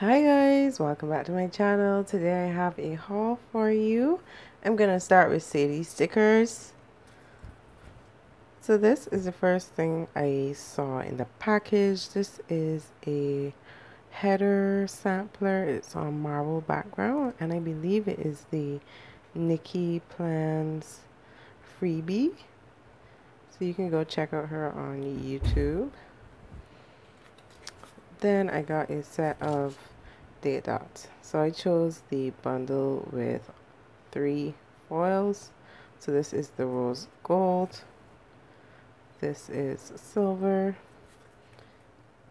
Hi guys, welcome back to my channel. Today I have a haul for you. I'm gonna start with Sadie's Stickers. So this is the first thing I saw in the package. This is a header sampler. It's on marble background and I believe it is the Nikki Plans freebie, so you can go check out her on YouTube. Then I got a set of date dots. So I chose the bundle with 3 foils. So this is the rose gold, this is silver,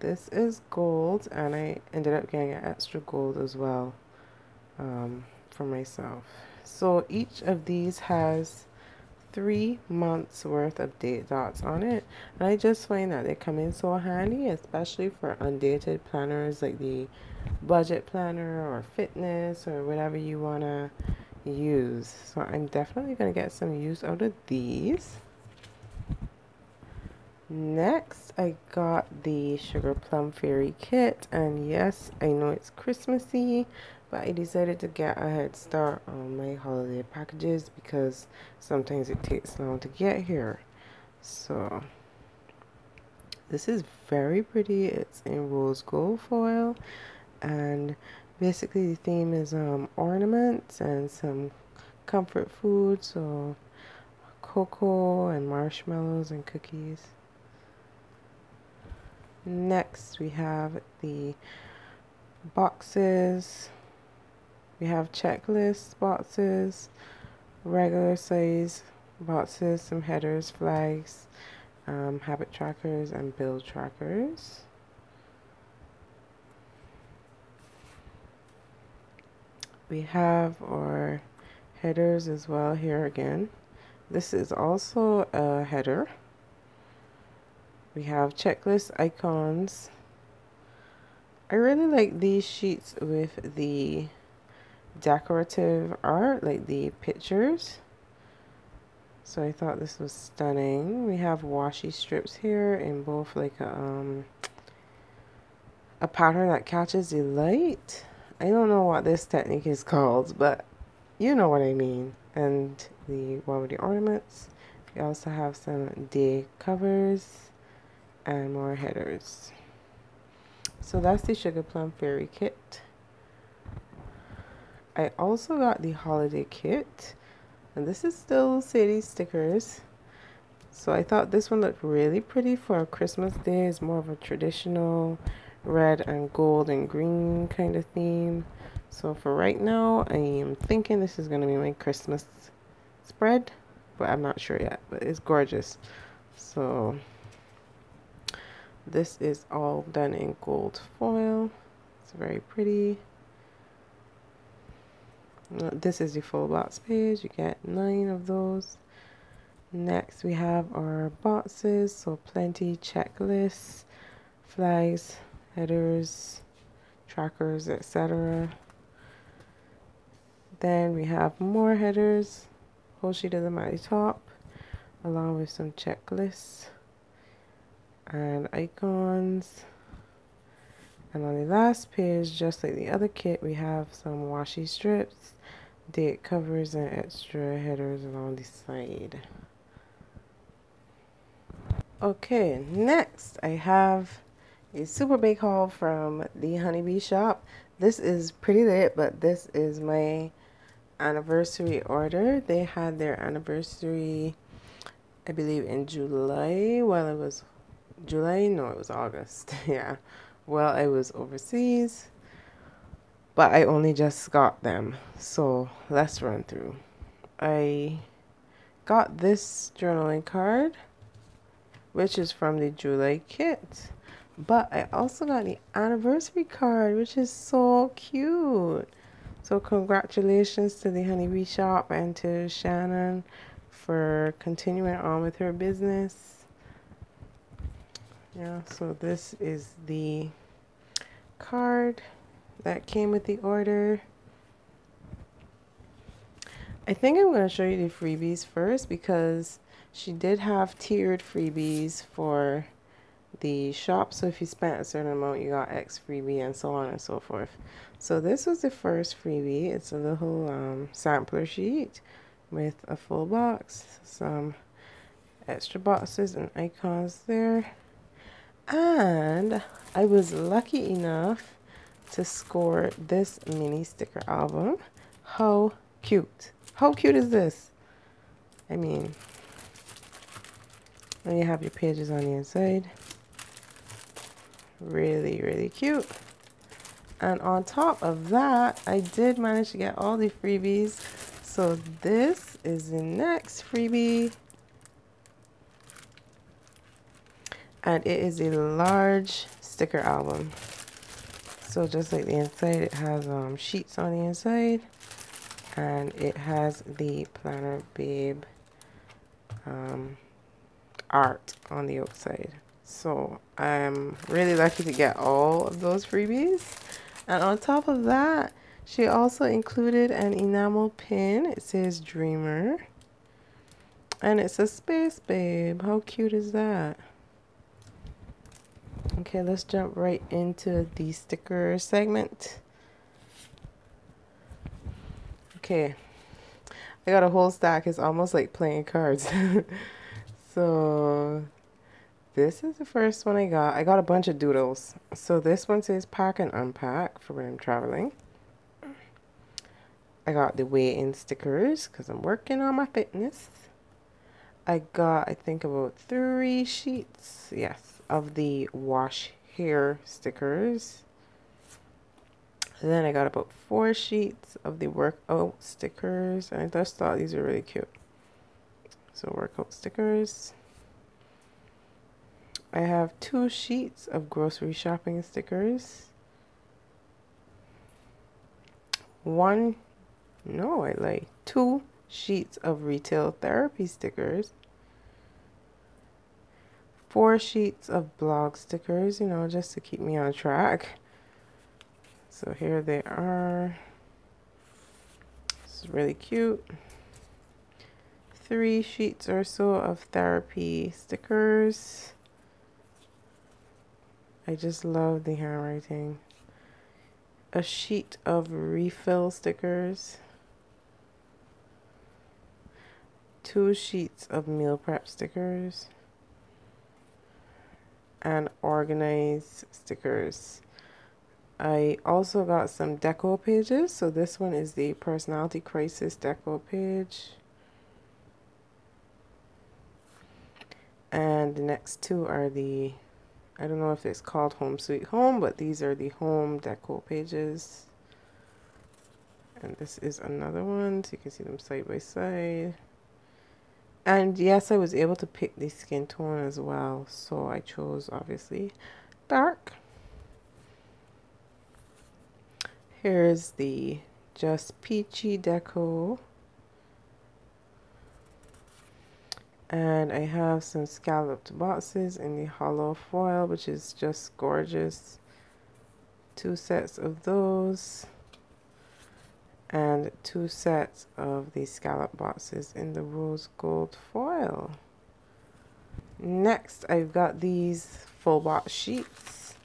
this is gold, and I ended up getting an extra gold as well for myself. So each of these has 3 months worth of date dots on it, and I just find that they come in so handy, especially for undated planners like the budget planner or fitness or whatever you want to use. So I'm definitely going to get some use out of these. Next I got the Sugar Plum Fairy kit, and yes, I know it's Christmassy, but I decided to get a head start on my holiday packages because sometimes it takes long to get here. So this is very pretty. It's in rose gold foil, and basically the theme is ornaments and some comfort food, so cocoa and marshmallows and cookies. Next we have the boxes. We have checklist boxes, regular size boxes, some headers, flags, habit trackers, and build trackers. We have our headers as well here again. This is also a header. We have checklist icons. I really like these sheets with the decorative art, like the pictures, so I thought this was stunning. We have washi strips here in both like a pattern that catches the light. I don't know what this technique is called, but you know what I mean. And the one with the ornaments. We also have some day covers and more headers. So that's the Sugar Plum Fairy kit. I also got the holiday kit, and this is still Sadie's Stickers. So I thought this one looked really pretty for Christmas Day. It's more of a traditional red and gold and green kind of theme. So for right now, I am thinking this is going to be my Christmas spread, but I'm not sure yet, but it's gorgeous. So this is all done in gold foil. It's very pretty. This is the full box page. You get 9 of those. Next we have our boxes, so plenty, checklists, flags, headers, trackers, etc. Then we have more headers, whole sheet of them at the top, along with some checklists and icons. And on the last page, just like the other kit, we have some washi strips, date covers, and extra headers along the side. Okay, next I have a super big haul from the Honey B Shop. This is pretty late, but this is my anniversary order. They had their anniversary, I believe, in July. Well, it was July? No, it was August. Yeah. Well, I was overseas, but I only just got them, so let's run through. I got this journaling card, which is from the July kit, but I also got the anniversary card, which is so cute. So congratulations to the Honey B Shop and to Shannon for continuing on with her business. Yeah, so this is the card that came with the order. I think I'm going to show you the freebies first, because she did have tiered freebies for the shop. So if you spent a certain amount, you got X freebie and so on and so forth. So this was the first freebie. It's a little sampler sheet with a full box, some extra boxes and icons there. And I was lucky enough to score this mini sticker album. How cute. How cute is this? I mean, and you have your pages on the inside. Really, really cute. And on top of that, I did manage to get all the freebies. So this is the next freebie. And it is a large sticker album. So just like the inside, it has sheets on the inside. And it has the Planner Babe art on the outside. So I'm really lucky to get all of those freebies. And on top of that, she also included an enamel pin. It says Dreamer, and it's a Space Babe. How cute is that? Okay, let's jump right into the sticker segment. Okay, I got a whole stack. It's almost like playing cards. So this is the first one I got. I got a bunch of doodles. So this one says pack and unpack for when I'm traveling. I got the weigh in stickers because I'm working on my fitness. I got, I think, about 3 sheets, yes, of the wash hair stickers. And then I got about 4 sheets of the workout stickers. And I just thought these were really cute. So workout stickers. I have 2 sheets of grocery shopping stickers. Two sheets of retail therapy stickers. 4 sheets of blog stickers, you know, just to keep me on track. So here they are. This is really cute. 3 sheets or so of therapy stickers. I just love the handwriting. A sheet of refill stickers. 2 sheets of meal prep stickers. And organized stickers. I also got some deco pages. So this one is the Personality Crisis deco page. And the next 2 are the, I don't know if it's called Home Sweet Home, but these are the home deco pages. And this is another one, so you can see them side by side. And yes, I was able to pick the skin tone as well. So I chose, obviously, dark. Here's the Just Peachy deco. And I have some scalloped boxes in the hollow foil, which is just gorgeous. 2 sets of those. And 2 sets of the scallop boxes in the rose gold foil. Next, I've got these full box sheets.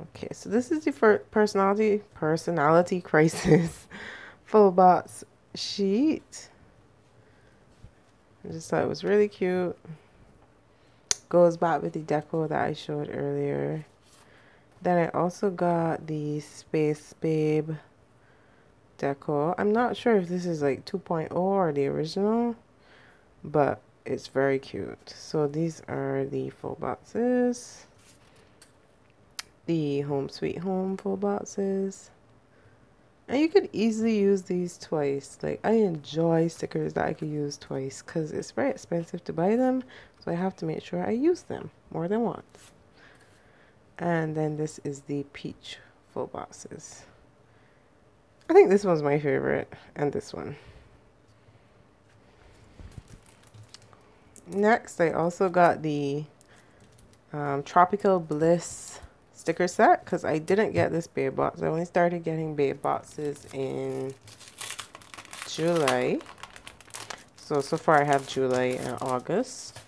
Okay, so this is the first personality crisis full box sheet. I just thought it was really cute. Goes back with the deco that I showed earlier. Then I also got the Space Babe deco. I'm not sure if this is like 2.0 or the original, but it's very cute. So these are the full boxes. The Home Sweet Home full boxes. And you could easily use these twice. Like, I enjoy stickers that I could use twice because it's very expensive to buy them. So I have to make sure I use them more than once. And then this is the peach full boxes. I think this one's my favorite, and this one. Next, I also got the Tropical Bliss sticker set because I didn't get this babe box. I only started getting babe boxes in July. So far I have July and August.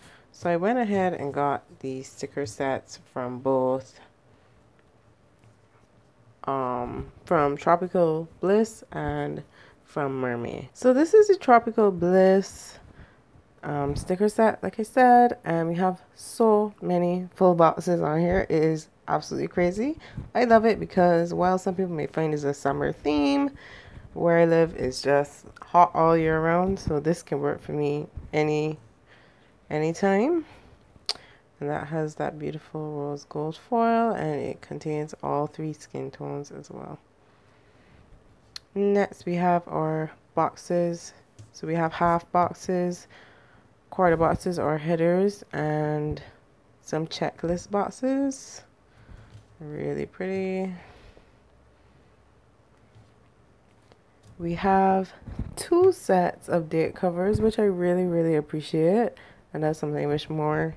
So I went ahead and got the sticker sets from both from Tropical Bliss and from Mermaid. So this is the Tropical Bliss sticker set, like I said, and we have so many full boxes on here. It is absolutely crazy. I love it because while some people may find it's a summer theme, where I live is just hot all year round, so this can work for me anytime. And that has that beautiful rose gold foil, and it contains all three skin tones as well. Next we have our boxes. So we have half boxes, quarter boxes or headers, and some checklist boxes. Really pretty. We have two sets of date covers, which I really appreciate, and that's something I wish more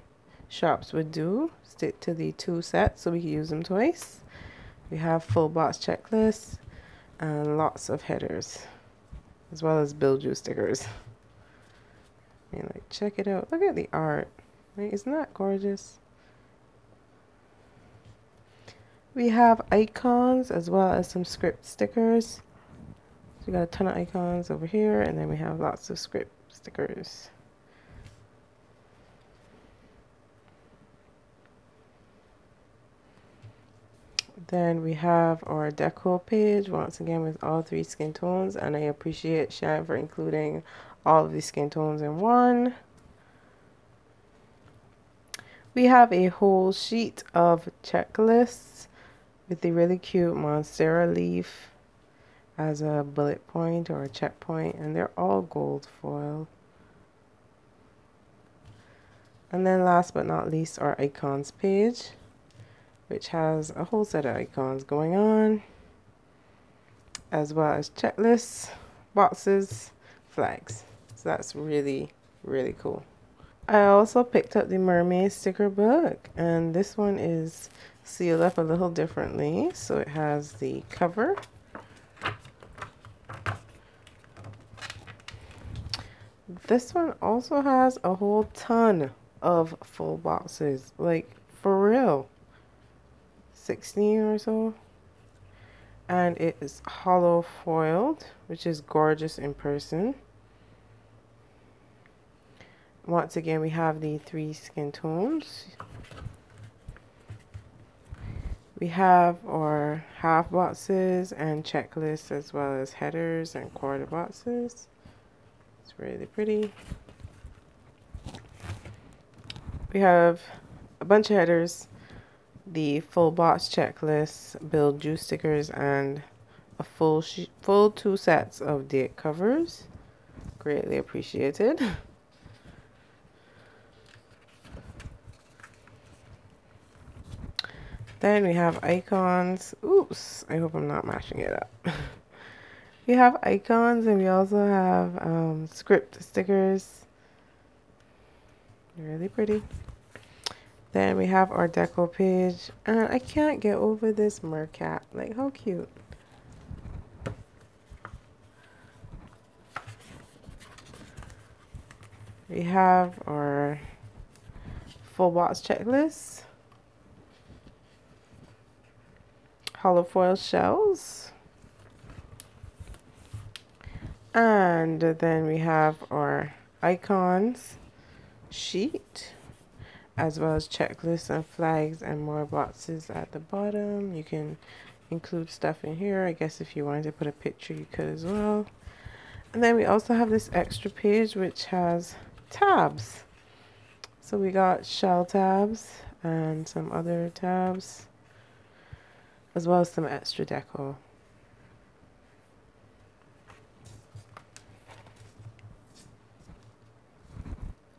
shops would do, stick to the two sets so we can use them twice. We have full box checklists and lots of headers, as well as build you stickers. And like, check it out, look at the art. Like, isn't that gorgeous? We have icons as well as some script stickers. So we got a ton of icons over here, and then we have lots of script stickers. Then we have our deco page, once again with all three skin tones, and I appreciate Shannon for including all of these skin tones in one. We have a whole sheet of checklists with the really cute monstera leaf as a bullet point or a checkpoint, and they're all gold foil. And then last but not least, our icons page, which has a whole set of icons going on, as well as checklists, boxes, flags. So that's really cool. I also picked up the Mermaid sticker book, and this one is sealed up a little differently. So it has the cover, this one also has a whole ton of full boxes, like for real, 16 or so, and it is hollow foiled, which is gorgeous in person. Once again, we have the three skin tones. We have our half boxes and checklists, as well as headers and quarter boxes. It's really pretty. We have a bunch of headers, the full box checklist, build juice stickers, and a full two sets of date covers. Greatly appreciated. Then we have icons. Oops, I hope I'm not mashing it up. We have icons, and we also have script stickers. Really pretty. Then we have our deco page, and I can't get over this mercat. Like, how cute. We have our full box checklist, hollow foil shells, and then we have our icons sheet, as well as checklists and flags, and more boxes at the bottom. You can include stuff in here, I guess, if you wanted to put a picture you could as well. And then we also have this extra page which has tabs. So we got shell tabs and some other tabs, as well as some extra deco.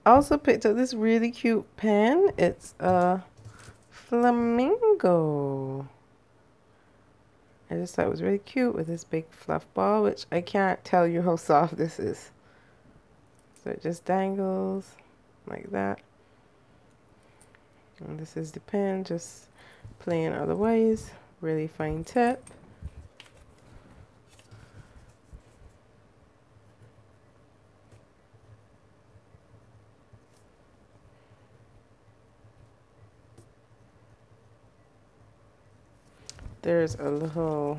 I also picked up this really cute pen. It's a flamingo. I just thought it was really cute with this big fluff ball, which I can't tell you how soft this is. So it just dangles like that. And this is the pen, just plain other ways. Really fine tip. There's a little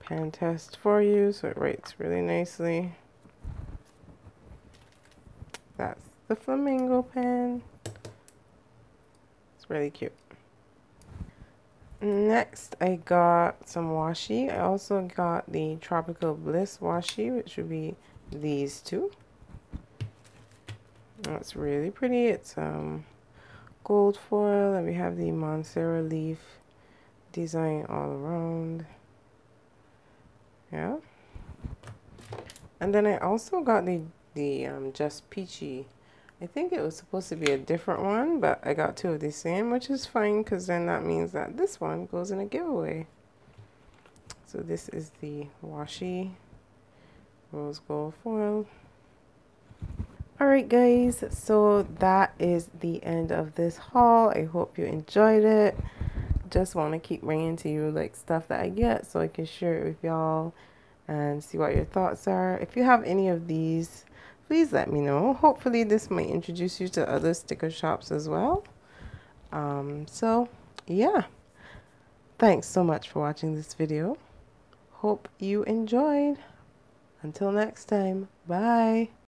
pen test for you, so it writes really nicely. That's the flamingo pen. It's really cute. Next, I got some washi. I also got the Tropical Bliss washi, which would be these two. That's really pretty. It's gold foil, and we have the Monstera leaf design all around. Yeah. And then I also got the Just Peachy. I think it was supposed to be a different one, but I got two of the same, which is fine, because then that means that this one goes in a giveaway. So this is the washi rose gold foil. Alright guys, so that is the end of this haul. I hope you enjoyed it. Just want to keep bringing to you like stuff that I get so I can share it with y'all and see what your thoughts are. If you have any of these, please let me know. Hopefully this might introduce you to other sticker shops as well. So yeah, thanks so much for watching this video. Hope you enjoyed. Until next time, bye.